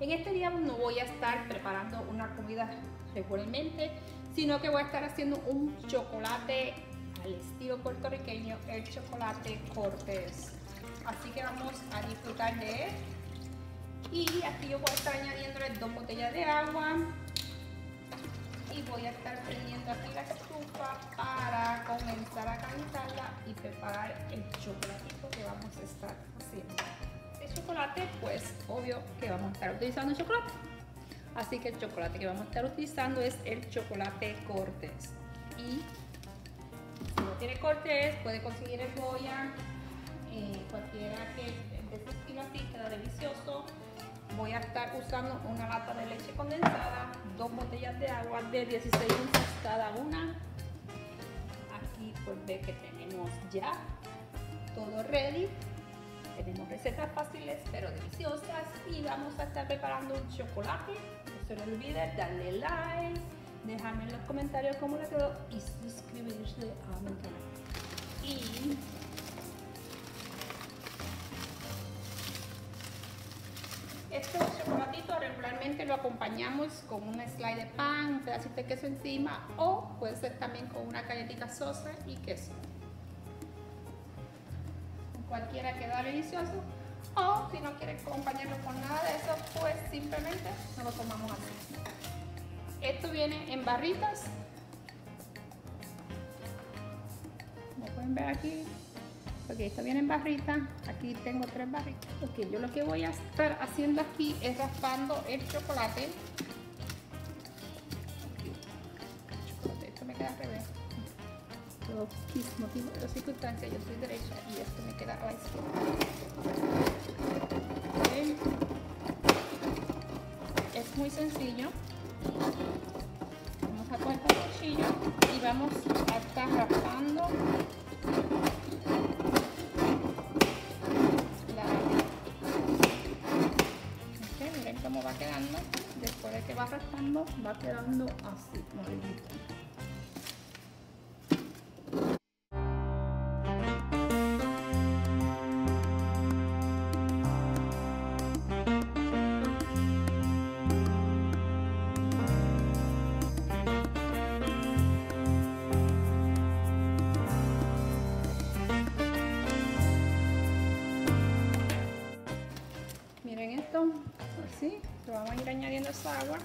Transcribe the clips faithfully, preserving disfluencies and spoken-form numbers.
En este día no voy a estar preparando una comida regularmente, sino que voy a estar haciendo un chocolate al estilo puertorriqueño, el chocolate Cortés. Así que vamos a disfrutar de él. Y aquí yo voy a estar añadiéndole dos botellas de agua. Y voy a estar prendiendo aquí la estufa para comenzar a calentarla y preparar el chocolatito que vamos a estar haciendo. El chocolate, pues obvio que vamos a estar utilizando chocolate. Así que el chocolate que vamos a estar utilizando es el chocolate Cortés. Y si no tiene Cortés, puede conseguir el boya, eh, cualquiera que de este estilo así, queda delicioso. Voy a estar usando una lata de leche condensada, dos botellas de agua de dieciséis onzas cada una. Aquí pues ve que tenemos ya todo ready. Tenemos recetas fáciles pero deliciosas y vamos a estar preparando un chocolate. No se lo olviden darle like, dejarme en los comentarios cómo les quedó y suscribirse a mi canal. Y este chocolatito regularmente lo acompañamos con un slice de pan, un pedacito de queso encima, o puede ser también con una galletita sosa y queso. Cualquiera queda delicioso, o si no quieres acompañarlo con nada de eso, pues simplemente nos lo tomamos así. Esto viene en barritas, como pueden ver aquí. Ok, esto viene en barrita, aquí tengo tres barritas. Ok, yo lo que voy a estar haciendo aquí es raspando el chocolate. Chocolate, esto me queda al revés. Yo, por motivo de circunstancias, yo soy derecha y esto me queda a la izquierda. Okay. Es muy sencillo. Vamos a coger con el cuchillo y vamos a estar raspando va quedando. Después de que va raspando va quedando así molidito. Así, lo vamos a ir añadiendo esa agua.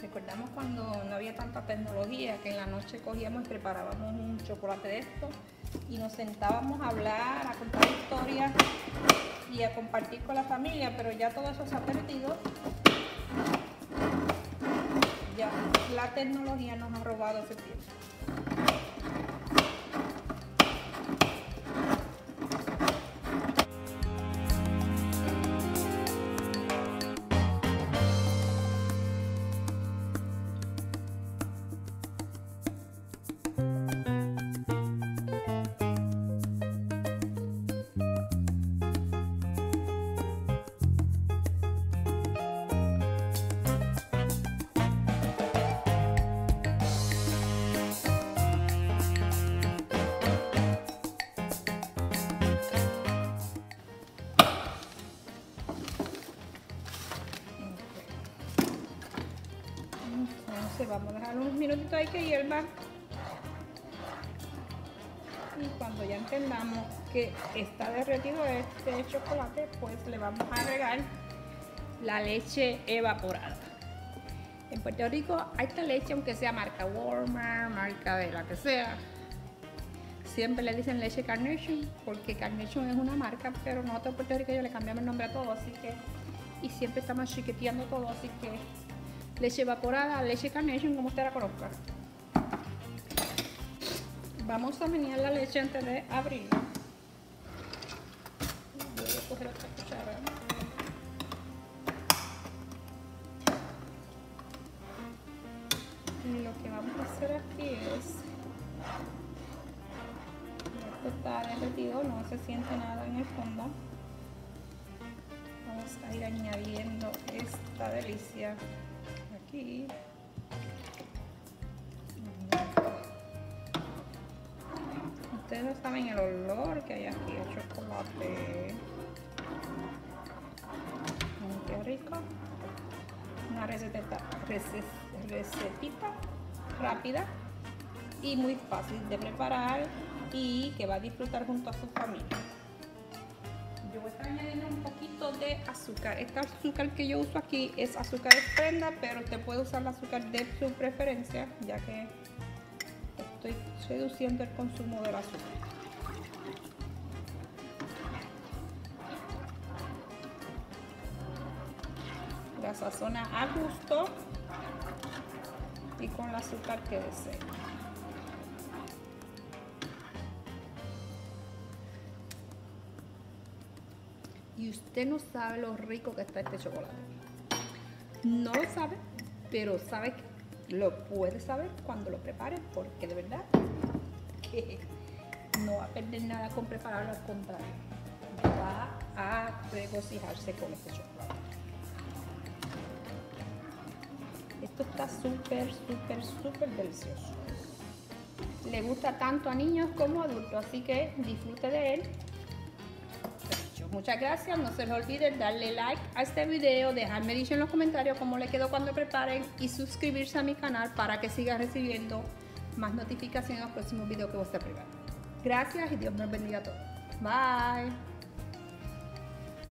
Recordamos cuando no había tanta tecnología que en la noche cogíamos y preparábamos un chocolate de esto. Y nos sentábamos a hablar, a contar historias y a compartir con la familia, pero ya todo eso se ha perdido. Ya la tecnología nos ha robado ese tiempo. Vamos a dejar unos minutitos ahí que hierva y cuando ya entendamos que está derretido este chocolate, pues le vamos a agregar la leche evaporada. En Puerto Rico a esta leche, aunque sea marca Walmart, marca de la que sea, siempre le dicen leche Carnation, porque Carnation es una marca, pero nosotros en Puerto Rico yo le cambiamos el nombre a todo, así que, y siempre estamos chiqueteando todo, así que leche evaporada, leche Carnation, como usted la conozca. Vamos a menear la leche antes de abrirla. Voy a coger otra cuchara. Y lo que vamos a hacer aquí es... Esto está derretido, no se siente nada en en el fondo. Vamos a ir añadiendo esta delicia aquí. Ustedes no saben el olor que hay aquí de chocolate. Qué rico. Una recetita, recetita rápida y muy fácil de preparar y que va a disfrutar junto a su familia. Yo voy a estar añadiendo un poquito de azúcar. Esta azúcar que yo uso aquí es azúcar esplenda, pero usted puede usar el azúcar de su preferencia, ya que estoy reduciendo el consumo del azúcar. La sazona a gusto y con el azúcar que desee. Y usted no sabe lo rico que está este chocolate. No lo sabe, pero sabe que lo puede saber cuando lo prepare, porque de verdad que no va a perder nada con prepararlo, al contrario, va a regocijarse con este chocolate. Esto está súper, súper, súper delicioso. Le gusta tanto a niños como a adultos, así que disfrute de él. Muchas gracias, no se les olvide darle like a este video, dejarme dicho en los comentarios cómo les quedó cuando preparen y suscribirse a mi canal para que siga recibiendo más notificaciones de los próximos videos que voy a estar preparando. Gracias y Dios nos bendiga a todos. Bye.